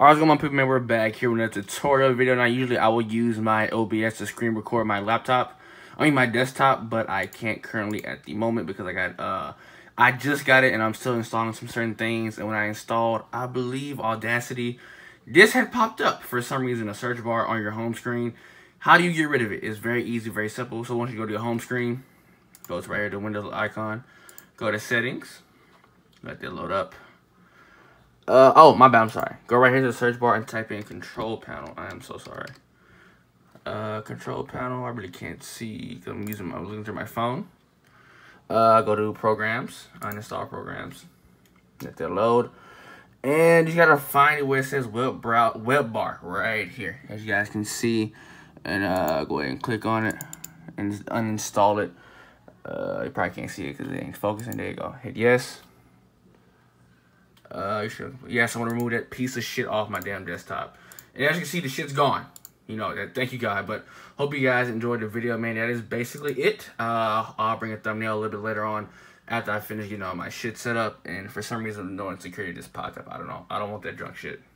Alright, what's going on, people? Man, we're back here with another tutorial video. Now, usually I will use my OBS to screen record my laptop. I mean, my desktop, but I can't currently at the moment because I got, I just got it and I'm still installing some certain things. And when I installed, I believe, Audacity, this had popped up for some reason, a search bar on your home screen. How do you get rid of it? It's very easy, very simple. So once you go to your home screen, go to right here, the Windows icon, go to Settings, let that load up. Oh, my bad, I'm sorry. Go right here to the search bar and type in control panel. I am so sorry. Control panel, I really can't see because I'm looking through my phone. Go to programs, uninstall programs. Let that load. And you gotta find it where it says web bar right here. As you guys can see, and go ahead and click on it and just uninstall it. You probably can't see it because it ain't focusing. There you go. Hit yes. Yes, I want to remove that piece of shit off my damn desktop. And as you can see, the shit's gone. You know that. Thank you, God. But hope you guys enjoyed the video, man. That is basically it. I'll bring a thumbnail a little bit later on after I finish, you know, my shit set up. And for some reason, no insecurity just popped up. I don't know. I don't want that drunk shit.